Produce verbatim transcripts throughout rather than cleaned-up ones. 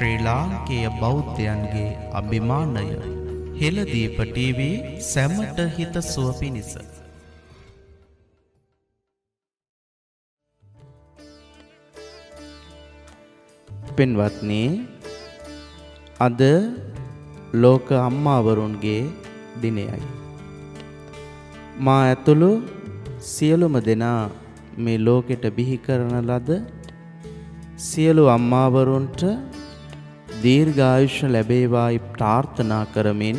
ශ්‍රී ලාංකේය බෞද්ධයන්ගේ අභිමානය හෙළදීප ටීවී සැමට හිතසුව පිණිස පින්වත්නි, අද ලෝක අම්මාවරුන්ගේ දිනයයි. මා ඇතුළු සියලුම දෙනා මේ ලෝකෙට බිහි කරන ලද සියලු අම්මාවරුන්ට දීර්ඝායුෂ ලැබේවායි ප්‍රාර්ථනා කරමින්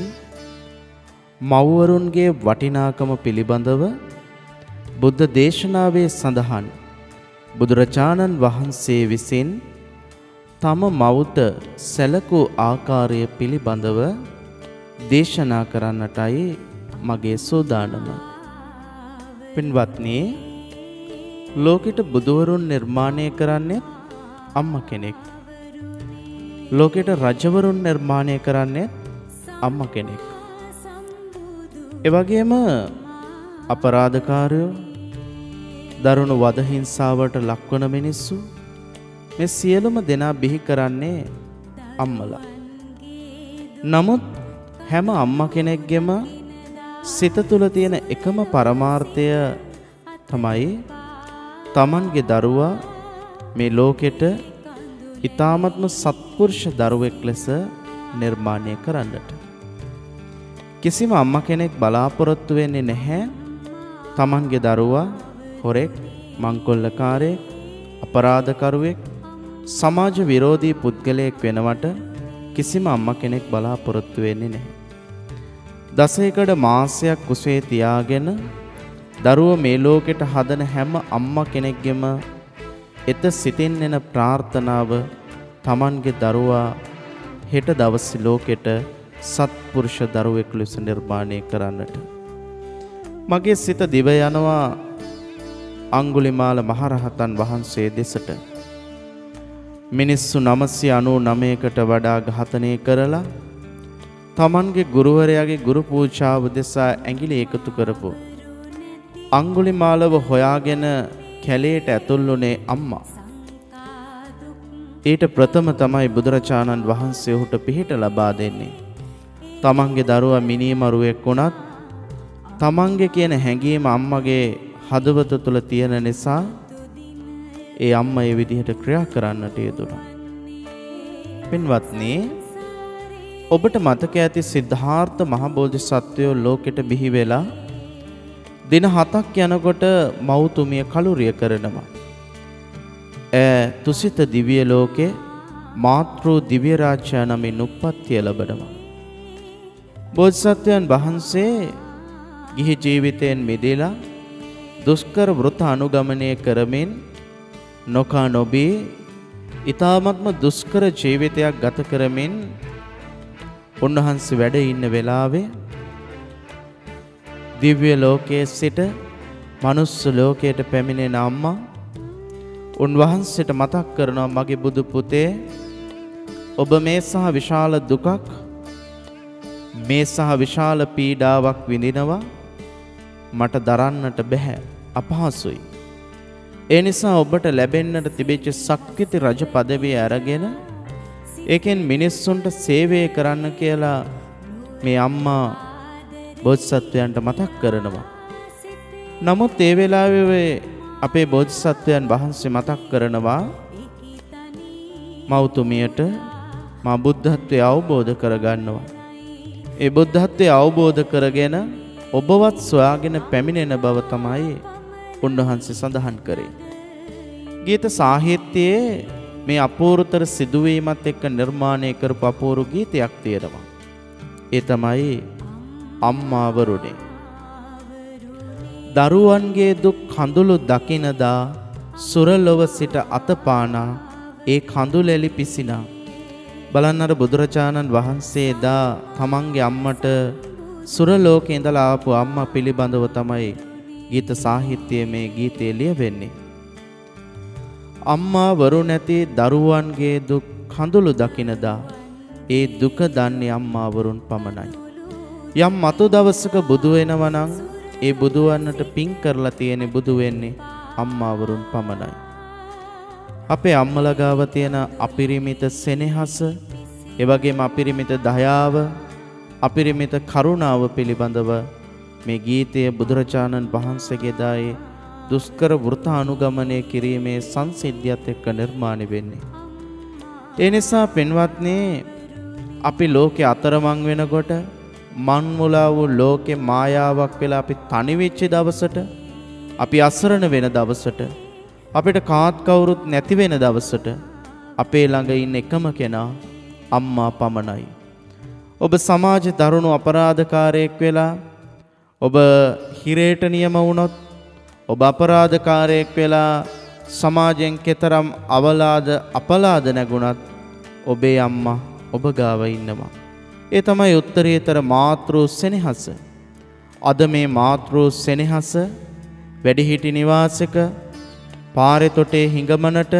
මව්වරුන්ගේ වටිනාකම පිළිබඳව බුද්ධ දේශනාවේ සඳහන් බුදුරජාණන් වහන්සේ විසින් තම මවුත සැලකූ ආකාරය පිළිබඳව දේශනා කරන්නටයි මගේ සෝදානම. පින්වත්නි, ලෝකෙට බුදුවරුන් නිර්මාණය කරන්නේ අම්මා කෙනෙක්. ලෝකෙට රජවරුන් නිර්මාණය කරන්නේ අම්මා කෙනෙක්. ඒ වගේම අපරාධකාරයෝ, දරුණු වද හිංසාවට ලක්වන මිනිස්සු, මේ සියලුම දෙනා බිහි කරන්නේ අම්මලා. නමුත් හැම අම්මා කෙනෙක්ගෙම සිත තුළ තියෙන එකම පරමාර්ථය තමයි තමන්ගේ දරුවා මේ ලෝකෙට ඉතාමත්ම සත්පුරුෂ දරුවෙක් ලෙස නිර්මාණය කරන්නට. කිසිම අම්මා කෙනෙක් බලාපොරොත්තු වෙන්නේ නැහැ තමන්ගේ දරුවා හොරෙක්, මංකොල්ලකාරයෙක්, අපරාධකරුවෙක්, සමාජ විරෝධී පුද්ගලයෙක් වෙනවට කිසිම අම්මා කෙනෙක් බලාපොරොත්තු වෙන්නේ නැහැ. දසයකට මාසයක් කුසේ තියාගෙන දරුවෝ මේ ලෝකෙට හදන හැම අම්මා කෙනෙක්ගෙම එත සිතින් එන ප්‍රාර්ථනාව තමන්ගේ දරුවා හෙට දවසේ ලෝකෙට සත්පුරුෂ දරුවෙක් ලෙස නිර්මාණය කරන්නට. මගේ සිත දිව යනවා අඟුලිමාල මහරහතන් වහන්සේ දෙසට. මිනිස්සු නවසිය අනූ නවයකට වඩා ඝාතනය කරලා තමන්ගේ ගුරුවරයාගේ ගුරු පූජාව දෙසා ඇඟිලි එකතු කරපු අඟුලිමාලව හොයාගෙන කැලේට ඇතුල්ුනේ අම්මා. ඊට ප්‍රථම තමයි බුදුරජාණන් වහන්සේ ඔහුට පිහිට ලබා දෙන්නේ. තමන්ගේ දරුවා මිනීමරුවෙක් වුණත් තමන්ගේ කියන හැඟීම අම්මගේ හදවත තුළ තියෙන නිසා ඒ අම්මා ඒ විදිහට ක්‍රියා කරන්නට යෙදුණා. පින්වත්නි, ඔබට මතක ඇති සිද්ධාර්ථ මහ බෝධිසත්වයෝ ලෝකෙට බිහි වෙලා දින හතක් යනකොට මෞතුමිය කලුරිය කරනවා. ඈ තුසිත දිව්‍ය ලෝකේ මාතෘ දිව්‍ය රාජ්‍ය නමින් උප්පත්තිය ලැබෙනවා. බෝසත්යන් වහන්සේ ගිහි ජීවිතයෙන් මිදෙලා දුෂ්කර වෘත අනුගමනය කරමින් නොකා නොබී ඊ타මත්ම දුෂ්කර ජීවිතයක් ගත කරමින් උන්වහන්සේ වැඩ ඉන්න වෙලාවේ දිව්‍ය ලෝකයේ සිට මනුස්ස ලෝකයට පැමිණෙන අම්මා උන්වහන්සේට මතක් කරනවා, මගේ බුදු පුතේ, ඔබ මේ සහ විශාල දුකක්, මේ සහ විශාල පීඩාවක් විඳිනවා. මට දරන්නට බෑ, අපහසුයි. ඒ නිසා ඔබට ලැබෙන්නට තිබෙච්ච ශක්තිති රජ পদවිය අරගෙන ඒකෙන් මිනිස්සුන්ට සේවය කරන්න කියලා මේ අම්මා බෝධිසත්වයන්ට මතක් කරනවා. නමුත් ඒ වෙලාවේ අපේ බෝධිසත්වයන් වහන්සේ මතක් කරනවා, මෞතුමියට මා බුද්ධත්වය අවබෝධ කරගන්නවා. ඒ බුද්ධත්වය අවබෝධ කරගෙන ඔබවත් සොයාගෙන පැමිණෙන බව තමයි උන්වහන්සේ සඳහන් කරේ. ගීත සාහිත්‍යයේ මේ අපූර්වතර සිදුවීමත් එක්ක නිර්මාණය කරපු අපූර්ව ගීතයක් තියෙනවා. ඒ තමයි අම්මාවරුනේ දරුවන්ගේ දුක් කඳුළු දකිනදා සුරලොව සිට අතපානා ඒ කඳුලෙලි පිසිනා. බලන්න, අර බුදුරජාණන් වහන්සේ දා තමන්ගේ අම්මට සුරලෝකේ ඉඳලා ආපු අම්මා පිළිබඳව තමයි ගීත සාහිත්‍යයේ මේ ගීතේ ලියවෙන්නේ. අම්මාවරු නැති දරුවන්ගේ දුක් කඳුළු දකිනදා ඒ දුක දන්නේ අම්මාවරුන් පමණයි. යම් මතු දවසක බුදු වෙනවා නම් ඒ බුදුවන්නට පින් කරලා තියෙන බුදු වෙන්නේ අම්මාවරුන් පමණයි. අපේ අම්මලා ගාව තියෙන අපරිමිත සෙනෙහස, ඒ වගේම අපරිමිත දයාව, අපරිමිත කරුණාව පිළිබඳව මේ ගීතයේ බුදුරජාණන් වහන්සේගේ දායේ දුෂ්කර වෘතානුගමනය කිරීමේ සංසිද්ධියත් එක්ක නිර්මාණය වෙන්නේ. ඒ නිසා පින්වත්නි, අපි ලෝකේ අතරමං වෙනකොට මන් මුලා වූ ලෝකේ මායාවක් වෙලා අපි තනි වෙච්ච දවසට, අපි අසරණ වෙන දවසට, අපිට කාත් කවුරුත් නැති වෙන දවසට අපේ ළඟ ඉන්න එකම කෙනා අම්මා පමණයි. ඔබ සමාජ දරුණු අපරාධකාරයෙක් වෙලා ඔබ හිරේට නියම වුණොත්, ඔබ අපරාධකාරයෙක් වෙලා සමාජයෙන් කෙතරම් අවලාද අපලාද නැගුණත් ඔබේ අම්මා ඔබ ගාව ඉන්නවා. ඒ තමයි උත්තරීතර මාතෘ සෙනෙහස. අද මේ මාතෘ සෙනෙහස වැඩිහිටි නිවාසක පාරේ තොටේ හිඟමනට,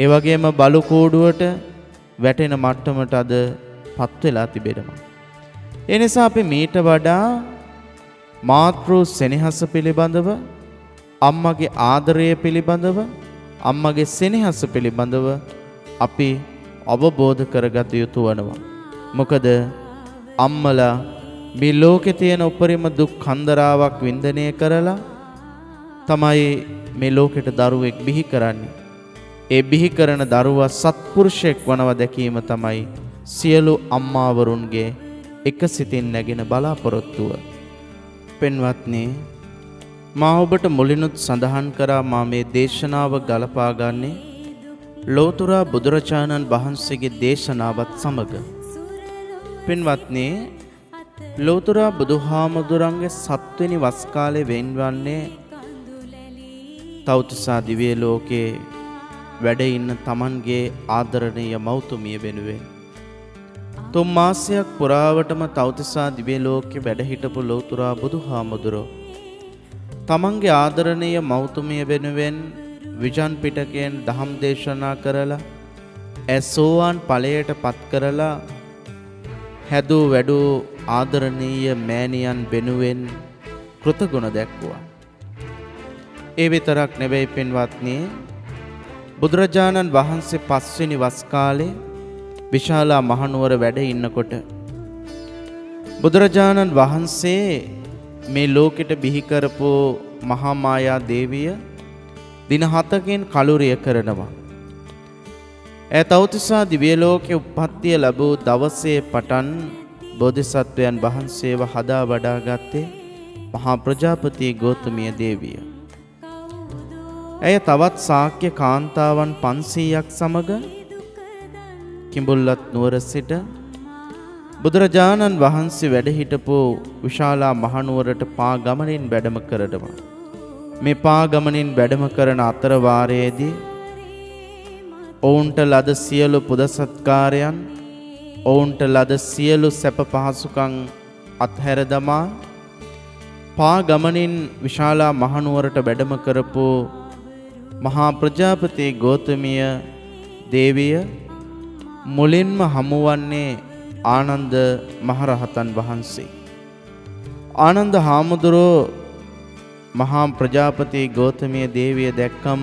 ඒ වගේම බලු කෝඩුවට වැටෙන මට්ටමට අද පත් වෙලා තිබෙනවා. ඒ නිසා අපි මීට වඩා මාතෘ සෙනෙහස පිළිබඳව, අම්මගේ ආදරය පිළිබඳව, අම්මගේ සෙනෙහස පිළිබඳව අපි අවබෝධ කරගත යුතු වෙනවා. මොකද අම්මලා මේ ලෝකේ තියෙන උපරිම දුක් කන්දරාවක් වින්දනය කරලා තමයි මේ ලෝකෙට දරුවෙක් බිහි කරන්නේ. ඒ බිහි කරන දරුවා සත්පුරුෂයෙක් වනව දැකීම තමයි සියලු අම්මාවරුන්ගේ එක සිතින් නැගෙන බලාපොරොත්තුව. පින්වත්නි, මා ඔබට මුලිනුත් සඳහන් කරා මා මේ දේශනාව ගලපා ගන්නේ ලෝතර බුදුරජාණන් වහන්සේගේ දේශනාවත් සමග. පින්වත්නි, ලෝතර බුදුහාමුදුරන්ගේ සත්වෙනි වස් කාලේ වෙන්වන්නේ තවතුසා දිවිය ලෝකේ වැඩ ඉන්න තමන්ගේ ආදරණීය මෞතුමිය වෙනුවෙන් තුන් මාසයක් පුරාවටම තවතුසා දිවිය ලෝකේ වැඩ හිටපු ලෞතර බුදුහාමුදුරෝ තමන්ගේ ආදරණීය මෞතුමිය වෙනුවෙන් විජන් පිටකයෙන් ධම් දේශනා කරලා ඇසෝවන් ඵලයට පත් කරලා හැදූ වැඩූ ආදරණීය මෑණියන් වෙනුවෙන් කෘතගුණ දැක්වුවා. ඒ විතරක් නෙවෙයි පින්වත්නි, බුදුරජාණන් වහන්සේ පස්වෙනි වස් කාලේ විශාලා මහනුවර වැඩ ඉන්නකොට බුදුරජාණන් වහන්සේ මේ ලෝකෙට බිහි කරපු මහා මායා දේවිය දින හතකින් කලුරිය කරනවා. ඒ තවතිසා දිව්‍ය ලෝකයේ උප්පත්තිය ලැබූ දවසේ පටන් බෝධිසත්වයන් වහන්සේව හදා වඩා ගත්තේ මහා ප්‍රජාපති ගෝතමිය දේවිය. ඇය තවත් ශාක්‍ය කාන්තාවන් පන්සීයක් සමග කිඹුල්ලත් නුවර සිට බුදුරජාණන් වහන්සේ වැඩ හිටපු විශාලා මහනුවරට පා ගමනින් වැඩම කරනවා. මේ පා ගමනින් වැඩම කරන අතර වාරයේදී ඔවුන්ට ලද සියලු පුද සත්කාරයන්, ඔවුන්ට ලද සියලු සැප පහසුකම් අත්හැර දමා පා ගමනින් විශාලා මහනුවරට වැඩම කරපු මහා ප්‍රජාපති ගෝතමිය දේවිය මුලින්ම හමුවන්නේ ආනන්ද මහරහතන් වහන්සේ. ආනන්ද හාමුදුරුවෝ මහා ප්‍රජාපති ගෝතමිය දේවිය දැක්කම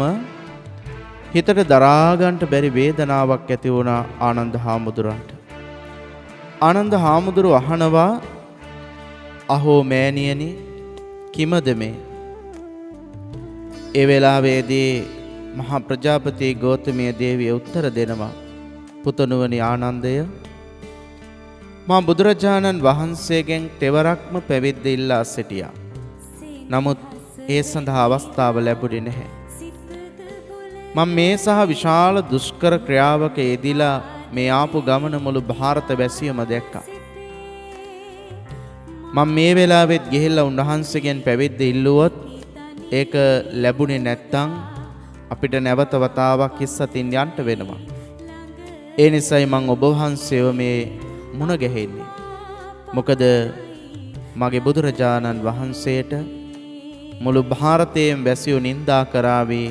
හිතට දරාගන්න බැරි වේදනාවක් ඇති වුණා ආනන්ද හාමුදුරන්ට. ආනන්ද හාමුදුරුවෝ අහනවා, "අහෝ මෑණියනි, කිමද මේ?" ඒ වෙලාවේදී මහා ප්‍රජාපති ගෝතමිය දේවිය උත්තර දෙනවා, "පුතණුවනි ආනන්දය, මා බුදුරජාණන් වහන්සේගෙන් තෙවරක්ම පැවිද්ද ඉල්ලා සිටියා. නමුත් ඒ සඳහා අවස්ථාව ලැබුණේ නැහැ. මම මේ සහ විශාල දුෂ්කර ක්‍රියාවක යෙදিলা මේ ආපු ගමන මුළු ಭಾರತ වැසියම දැක්කා. මම මේ වෙලාවෙත් ගිහිල්ලා උන්වහන්සේගෙන් පැවිද්ද ඉල්ලුවොත් ඒක ලැබුණේ නැත්තම් අපිට නැවත වතාවක් ඉස්සතින් යන්න වෙනවා. ඒ නිසායි මම ඔබ වහන්සේව මේ මුණ ගැහෙන්නේ. මොකද මගේ බුදුරජාණන් වහන්සේට මුළු ಭಾರತයෙන් වැසියෝ නින්දා කරාවේ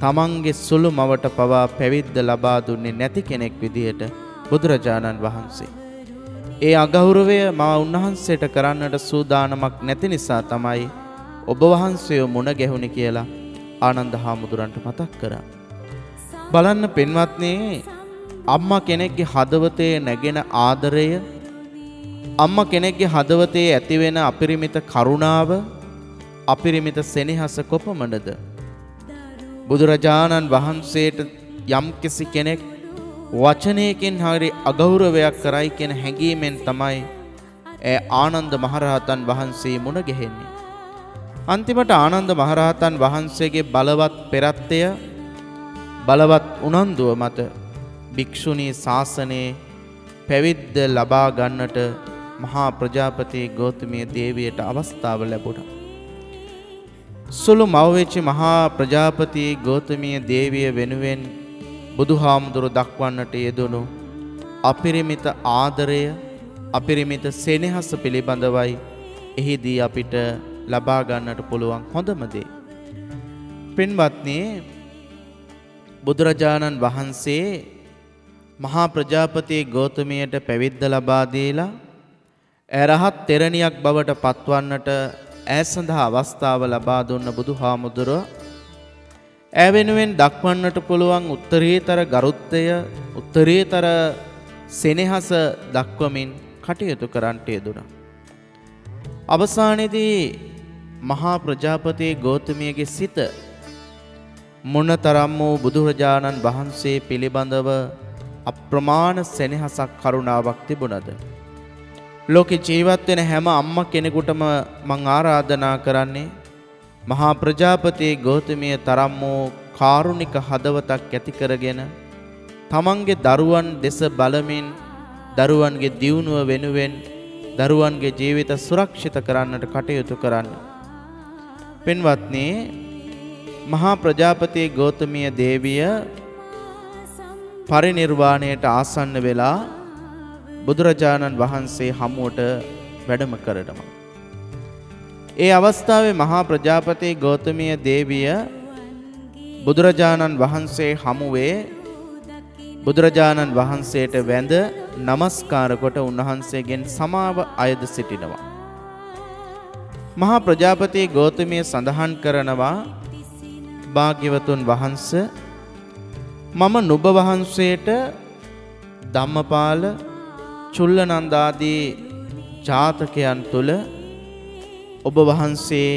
තමන්ගේ සුළු මවට පවා පැවිද්ද ලබා දුන්නේ නැති කෙනෙක් විදියට බුදුරජාණන් වහන්සේ. ඒ අගෞරවය මා උන්වහන්සේට කරන්නට සූදානමක් නැති නිසා තමයි ඔබ වහන්සේව මුණ ගැහුණේ" කියලා ආනන්ද හාමුදුරන්ට මතක් කරා. බලන්න පින්වත්නි, අම්මා කෙනෙක්ගේ හදවතේ නැගෙන ආදරය, අම්මා කෙනෙක්ගේ හදවතේ ඇතිවෙන අපරිමිත කරුණාව, අපරිමිත සෙනෙහස කොපමණද? බුදුරජාණන් වහන්සේට යම්කිසි කෙනෙක් වචනයකින් හරි අගෞරවයක් කරයි කියන හැඟීමෙන් තමයි ඒ ආනන්ද මහරහතන් වහන්සේ මුණ ගැහෙන්නේ. අන්තිමට ආනන්ද මහරහතන් වහන්සේගේ බලවත් පෙරත්තය, බලවත් උනන්දුව මත භික්ෂුණී ශාසනයේ පැවිද්ද ලබා ගන්නට මහා ප්‍රජාපති ගෞතමී දේවියට අවස්ථාව ලැබුණා. සුළු මව්වෙච්ච මහා ප්‍රජාපති ගෞතමී දේවිය වෙනුවෙන් බුදුහාමුදුරු දක්වන්නට යෙදුණු අපරිමිත ආදරය, අපරිමිත සෙනෙහස පිළිබඳවයි එහිදී අපිට ලබා ගන්නට පුළුවන් හොඳම දේ. පින්වත්නි, බුදුරජාණන් වහන්සේ මහා ප්‍රජාපති ගෞතමයට පැවිද්ද ලබා දීලා රහත් තෙරණියක් බවට පත්වන්නට ඈ සඳහා අවස්ථාව ලබා දුන්න බුදුහාමුදුරුව ඈ වෙනුවෙන් දක්වන්නට පුළුවන් උත්තරීතර ගරුත්වය, උත්තරීතර සෙනෙහස දක්වමින් කටයුතු කරන්නට යෙදුණා. අවසානයේදී මහා ප්‍රජාපති ගෞතමයගේ සිත මොනතරම් වූ බුදුරජාණන් වහන්සේ පිළිබඳව අප්‍රමාණ සෙනෙහසක් කරුණාවක් තිබුණද? ලෝකේ ජීවත් වෙන හැම අම්මා කෙනෙකුටම මම ආරාධනා කරන්නේ මහා ප්‍රජාපති ගෞතමී තරම් වූ කාරුණික හදවතක් ඇති කරගෙන තමන්ගේ දරුවන් දෙස බලමින් දරුවන්ගේ දියුණුව වෙනුවෙන් දරුවන්ගේ ජීවිත සුරක්ෂිත කරන්නට කටයුතු කරන්න. පින්වත්නි, මහා ප්‍රජාපති ගෞතමී දේවිය පරිනිර්වාණයට ආසන්න වෙලා බුදුරජාණන් වහන්සේ හමුවට වැඩම කරනවා. ඒ අවස්ථාවේ මහා ප්‍රජාපති ගෞතමී දේවිය බුදුරජාණන් වහන්සේ හමුවේ බුදුරජාණන් වහන්සේට වැඳ නමස්කාර කොට උන්වහන්සේගෙන් සමාව අයද සිටිනවා. මහා ප්‍රජාපති ගෞතමී සඳහන් කරනවා, භාග්‍යවතුන් වහන්ස, මම නුඹ වහන්සේට ධම්මපාල, චුල්ලනන්ද ආදී ජාතකයන් තුල ඔබ වහන්සේ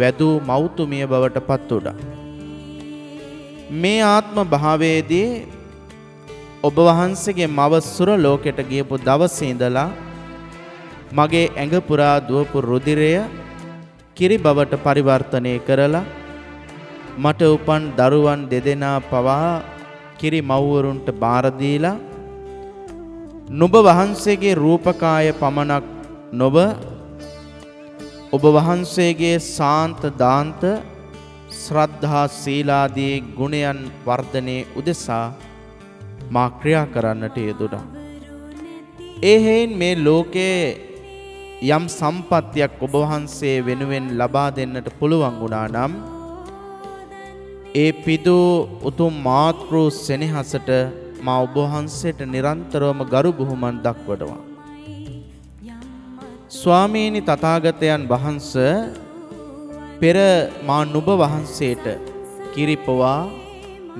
වැදූ මෞතුමිය බවට පත් වුණා. මේ ආත්ම භාවයේදී ඔබ වහන්සේගේ මව සුර ලෝකයට ගියපු දවසේ ඉඳලා මගේ ඇඟ පුරා දුවපු රුධිරය කිරි බවට පරිවර්තනය කරලා මට උපන් දරුවන් දෙදෙනා පවා කිරි මව්වරුන්ට බාර දීලා නුඹ වහන්සේගේ රූපකාය පමණක් නොව ඔබ වහන්සේගේ සාන්ත දාන්ත ශ්‍රද්ධා සීලාදී ගුණයන් වර්ධනයේ උදෙසා මා ක්‍රියා කරන්නට යෙදුණා. එහෙන් මේ ලෝකයේ යම් සම්පත්තියක් ඔබ වහන්සේ වෙනුවෙන් ලබා දෙන්නට පුළුවන් වුණා නම් ඒ පිදු උතුම් මාතෘ සෙනෙහසට මා ඔබ වහන්සේට නිරන්තරවම ගරු බුහුමන් දක්වනවා. ස්වාමීනි, තථාගතයන් වහන්සේ පෙර මා නුඹ වහන්සේට කිරිපවා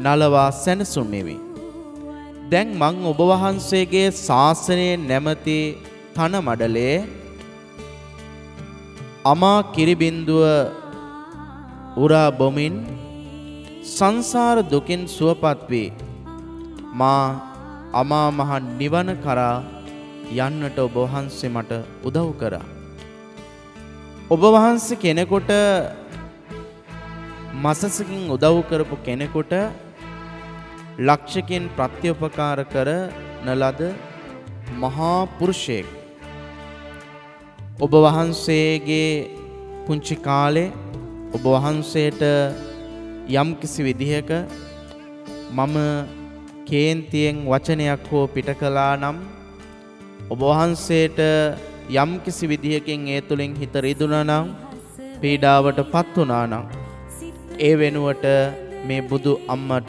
නලවා සැනසුමෙමි. දැන් මං ඔබ වහන්සේගේ ශාසනය නැමැති තන මඩලේ අමා කිරිබින්දුව උරා බොමින් සංසාර දුකින් සුවපත් වී මා අමා මහ නිවන කරා යන්නට ඔබ වහන්සේ මට උදව් කරා. ඔබ වහන්සේ කෙනෙකුට මසසකින් උදව් කරපු කෙනෙකුට ලක්ෂකින් ප්‍රත්‍යපකාර කරන ලද මහා පුරුෂයෙක්. ඔබ වහන්සේගේ පුංචි කාලේ ඔබ වහන්සේට යම් කිසි විදිහක මම කේන්තියෙන් වචනයක් හෝ පිට කළා නම් ඔබ වහන්සේට යම් කිසි විදිහකින් ඒ තුලින් හිත රිදුණා නම් පීඩාවටපත් වුණා නම් ඒ වෙනුවට මේ බුදු අම්මට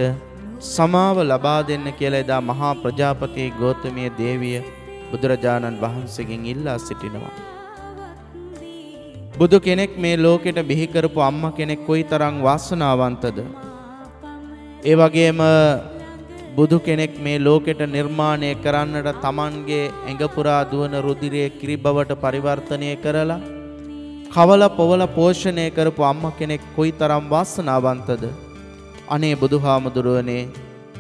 සමාව ලබා දෙන්න කියලා එදා මහා ප්‍රජාපති ගෞතමී දේවිය බුදුරජාණන් වහන්සේගෙන් ඉල්ලා සිටිනවා. බුදු කෙනෙක් මේ ලෝකෙට බිහි කරපු අම්මා කෙනෙක් කොයිතරම් වාසනාවන්තද? ඒ වගේම බුදු කෙනෙක් මේ ලෝකෙට නිර්මාණය කරන්නට Tamanගේ ඇඟ පුරා දුවන රුධිරය කිරිබවට පරිවර්තනය කරලා කවල පොවල පෝෂණය කරපු අම්මා කෙනෙක් කොයිතරම් වාසනාවන්තද. අනේ බුදුහාමුදුරුවනේ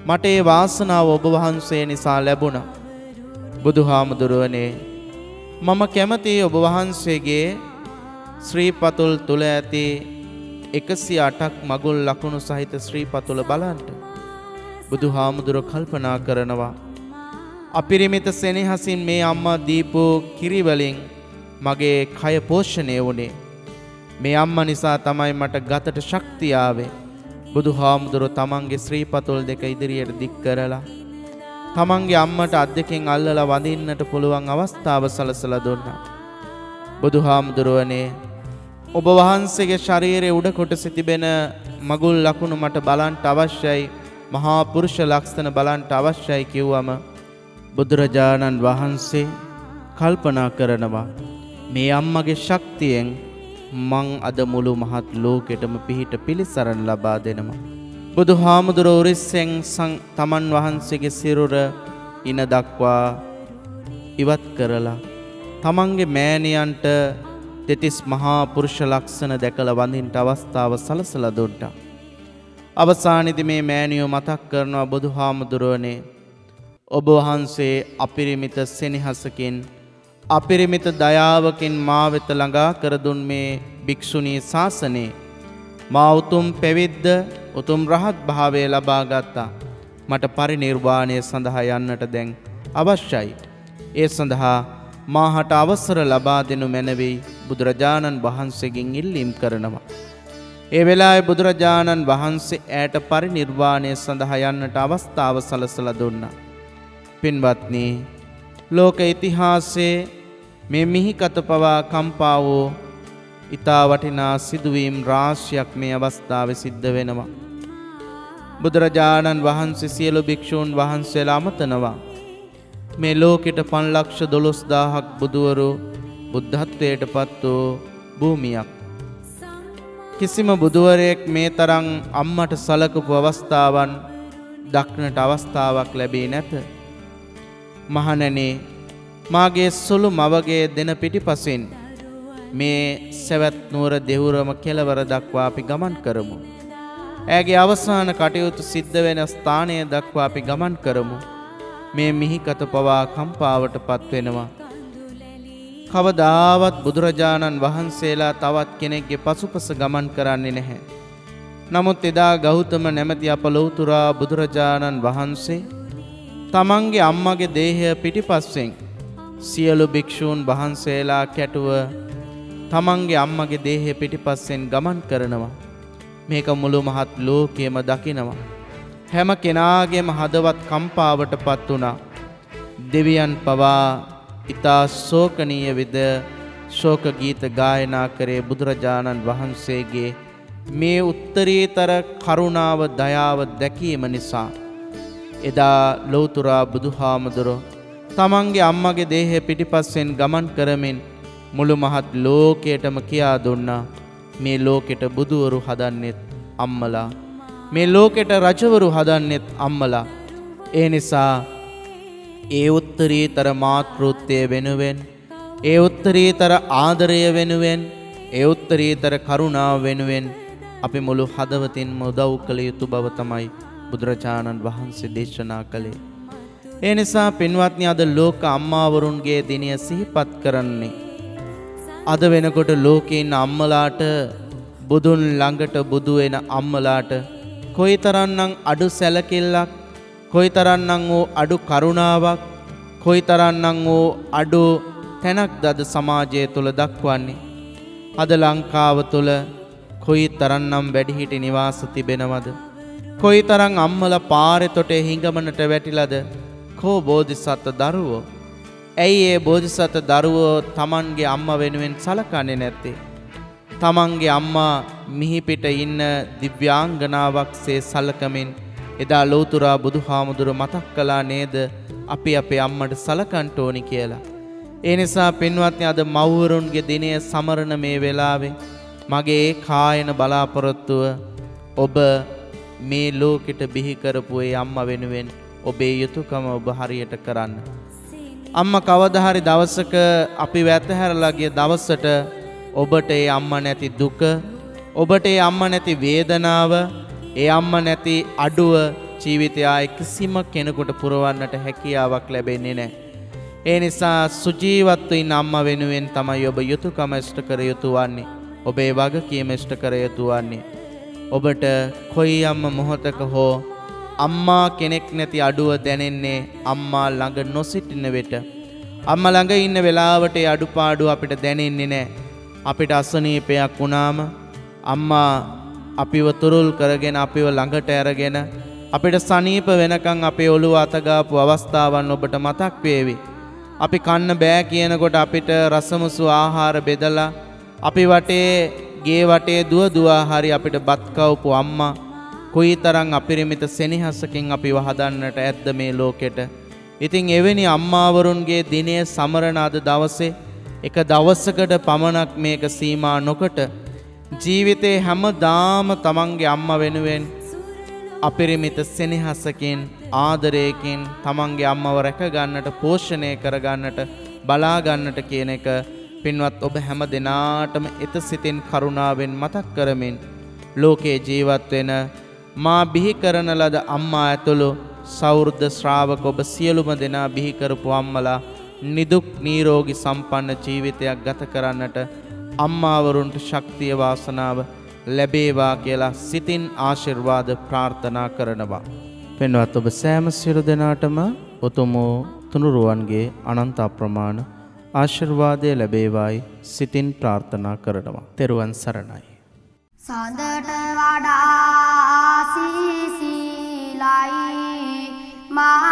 මට ඒ වාසනාව ඔබ වහන්සේ නිසා ලැබුණා. බුදුහාමුදුරුවනේ මම කැමතියි ඔබ වහන්සේගේ ශ්‍රී පතුල් තුල ඇති එකසිය අටක් මගුල් ලකුණු සහිත ශ්‍රී පතුල බලන්න. බුදුහාමුදුර කල්පනා කරනවා අපිරිමිත සෙනෙහසින් මේ අම්මා දීපු කිරි වලින් මගේ කය පෝෂණය වුණේ. මේ අම්මා නිසා තමයි මට ගතට ශක්තිය ආවේ. බුදුහාමුදුර තමන්ගේ ශ්‍රී පතුල් දෙක ඉදිරියට දික් කරලා තමන්ගේ අම්මට අත් දෙකෙන් අල්ලලා වඳින්නට පුළුවන් අවස්ථාව සලසලා දුන්නා. බුදුහාමුදුරනේ ඔබ වහන්සේගේ ශරීරයේ උඩ කොටස තිබෙන මගුල් ලකුණු මට බලන්න අවශ්‍යයි, මහා පුරුෂ ලක්ෂණ බලන්න අවශ්‍යයි කිව්වම බුදුරජාණන් වහන්සේ කල්පනා කරනවා මේ අම්මගේ ශක්තියෙන් මං අද මුළු මහත් ලෝකෙටම පිහිට පිළිසරණ ලබා දෙනවා. බුදුහාමුදුරෝ රිස්සෙන් තමන් වහන්සේගේ සිරුර ඉන දක්වා ඉවත් කරලා තමන්ගේ මෑණියන්ට දෙතිස් මහා පුරුෂ ලක්ෂණ දැකලා වඳින්න අවස්ථාව සලසලා දුන්නා. අවසානයේදී මේ මෑණියෝ මතක් කරනවා බුදුහාමුදුරනේ ඔබ වහන්සේ අපරිමිත සෙනෙහසකින් අපරිමිත දයාවකින් මා වෙත ළඟා කර දුන් මේ භික්ෂුණී ශාසනේ මා උතුම් පැවිද්ද උතුම් රහත් භාවය ලබා ගත්තා. මට පරිණිර්වාණය සඳහා යන්නට දැන් අවශ්‍යයි. ඒ සඳහා මාහට අවසර ලබා දෙනු මැනවි බුදුරජාණන් වහන්සේගෙන් ඉල්ලීම් කරනවා. ඒ වෙලාවේ බුදුරජාණන් වහන්සේ ඈට පරිනිර්වාණය සඳහා යන්නට අවස්ථාව සලසලා දුන්නා. පින්වත්නි, ලෝක ඉතිහාසයේ මේ මිහිකත පවා කම්පා වූ ඊතා වටිනා සිදුවීම් රාශියක් මේ අවස්ථාවේ සිද්ධ වෙනවා. බුදුරජාණන් වහන්සේ සියලු භික්ෂූන් වහන්සේලා අමතනවා. මේ ලෝකෙට පන්ලක්ෂ දොළොස් දාහක් බුදුවරු බුද්ධත්වයට පත් වූ භූමියක්. කිසිම බුදුවරයෙක් මේ තරම් අම්මට සලකපු අවස්ථාවන් දක්නට අවස්ථාවක් ලැබී නැත. මහණෙනි, මාගේ සුළු මවගේ දෙන පිටිපසින් මේ සවැත් නුවර දෙවුරම කෙළවර දක්වා අපි ගමන් කරමු. ඇගේ අවසාන කටයුතු සිද්ධ වෙන ස්ථානය දක්වා අපි ගමන් කරමු. මේ මිහිකත පවා කම්පාවට පත්වෙනවා. කවදාවත් බුදුරජාණන් වහන්සේලා තවත් කෙනෙක්ගේ පසුපස ගමන් කරන්නේ නැහැ. නමුත් එදා ගෞතම නැමැති අප ලෞතුරා බුදුරජාණන් වහන්සේ තමන්ගේ අම්මගේ දේහය පිටිපස්සෙන් සියලු භික්ෂූන් වහන්සේලා කැටුව තමන්ගේ අම්මගේ දේහය පිටිපස්සෙන් ගමන් කරනවා. මේක මුළු මහත් ලෝකයේම දකිනවා. හැම කෙනාගේම හදවත් කම්පාවට පත් වුණා. දෙවියන් පවා ඉතා ශෝකනීය විද ශෝක ගීත ගායනා කරේ බුදුරජාණන් වහන්සේගේ මේ උත්තරීතර කරුණාව දයාව දැකීම නිසා. එදා ලෞතර බුදුහාමුදුරෝ තමන්ගේ අම්මගේ දේහය පිටිපස්සෙන් ගමන් කරමින් මුළු මහත් ලෝකයටම කියා දුන්නා මේ ලෝකෙට බුදුවරු හදන්නෙත් අම්මලා, මේ ලෝකෙට රජවරු හදන්නෙත් අම්මලා. ඒ නිසා ඒ උත්තරීතර මාතෘත්වය වෙනුවෙන්, ඒ උත්තරීතර ආදරය වෙනුවෙන්, ඒ උත්තරීතර කරුණාව වෙනුවෙන් අපි මුළු හදවතින්ම උදව් කළ යුතු බව තමයි බුදුරජාණන් වහන්සේ දේශනා කළේ. ඒ නිසා පින්වත්නි, අද ලෝක අම්මාවරුන්ගේ දිනය සිහිපත් කරන්නේ. අද වෙනකොට ලෝකේ ඉන්න අම්මලාට, බුදුන් ළඟට බුදු වෙන අම්මලාට කොයිතරම්නම් අඩු සැලකිල්ලක්, කොයිතරම්නම් වූ අඩු කරුණාවක්, කොයිතරම්නම් වූ අඩු තැනක්ද අද සමාජය තුළ දක්වන්නේ. අද ලංකාව තුළ කොයිතරම්නම් වැඩිහිටි නිවාස තිබෙනවද? කොයිතරම් අම්මලා පාරේ තොටේ හිඟමනට වැටිලාද? කෝ බෝධිසත්ව දරුවෝ. ඇයි ඒ බෝධිසත්ව දරුවෝ Tamanගේ අම්මා වෙනුවෙන් සලකන්නේ නැත්තේ? තමන්ගේ අම්මා මිහිපිට ඉන්න දිව්‍යාංගනාවක්සේ සලකමින් එදා ලෞතුරා බුදුහාමුදුර මතක් කළා නේද අපි අපේ අම්මට සලකන්ට ඕනි කියලා. ඒ නිසා පින්වත්නි, අද මව්වරුන්ගේ දිනය සමරන මේ වෙලාවේ මගේ කායන බලාපොරොත්තුව ඔබ මේ ලෝකෙට බිහි කරපු ඒ අම්මා වෙනුවෙන් ඔබේ යුතුයකම ඔබ හරියට කරන්න. අම්මා කවදා හරි දවසක අපි වැතහැරලා ගිය දවසට ඔබට ඒ අම්මා නැති දුක, ඔබට ඒ අම්මා නැති වේදනාව, ඒ අම්මා නැති අඩුව ජීවිතය කිසිම කෙනෙකුට පුරවන්නට හැකියාවක් ලැබෙන්නේ නැහැ. ඒ නිසා සුජීවත්ව ඉන්න අම්මා වෙනුවෙන් තමයි ඔබ යුතුයකම ඉෂ්ට කර යුතු වන්නේ. ඔබේ වගකීම ඉෂ්ට කර යුතු වන්නේ. ඔබට කොයි අම්මා මොහොතක හෝ අම්මා කෙනෙක් නැති අඩුව දැනෙන්නේ අම්මා ළඟ නොසිටින වෙට. අම්මා ළඟ ඉන්න වෙලාවට ඒ අඩුපාඩු අපිට දැනෙන්නේ නැහැ. අපිට අසනීපයක් වුණාම අම්මා අපිව තුරුල් කරගෙන අපිව ළඟට අරගෙන අපිට සනීප වෙනකන් අපේ ඔළුව අත ගාපු අවස්ථාවන් ඔබට මතක් වේවි. අපි කන්න බෑ කියනකොට අපිට රසමුසු ආහාර බෙදලා අපි වටේ ගේ වටේ දුව දුවා හරි අපිට බත් කවපු අම්මා कोई तरंग अपरिमित सेनिहसकिन अपि वहदन्नट ऐद्द मे लोकेट इतिन एवेनि अम्मावरुन्गे दिने समरणाद दवसे एक दवसकट पमणक मेक सीमा नोकट जीविते හැමදාම තමන්ගේ අම්මා වෙනුවෙන් අපරිමිත සෙනෙහසකින් ආදරයෙන් තමන්ගේ අම්මව රැක ගන්නට පෝෂණය කර ගන්නට බලා ගන්නට කියන එක පින්වත් ඔබ හැම දිනාටම එත සිතින් කරුණාවෙන් මතක් කරමින් ලෝකේ ජීවත් වෙන මා බිහි කරන ලද අම්මා ඇතුළු සෞර්ධ ශ්‍රාවක ඔබ සියලුම දෙනා බිහි කරපු අම්මලා නිදුක් නිරෝගී සම්පන්න ජීවිතයක් ගත කරන්නට අම්මාවරුන්ට ශක්තිය වාසනාව ලැබේවා කියලා සිතින් ආශිර්වාද ප්‍රාර්ථනා කරනවා. පින්වත් ඔබ සෑම සියලු දෙනාටම උතුම් තුනුරුවන්ගේ අනන්ත අප්‍රමාණ ආශිර්වාදය ලැබේවායි සිතින් ප්‍රාර්ථනා කරනවා. තෙරුවන් සරණයි. සඳට වඩා සීසී ලයි මහ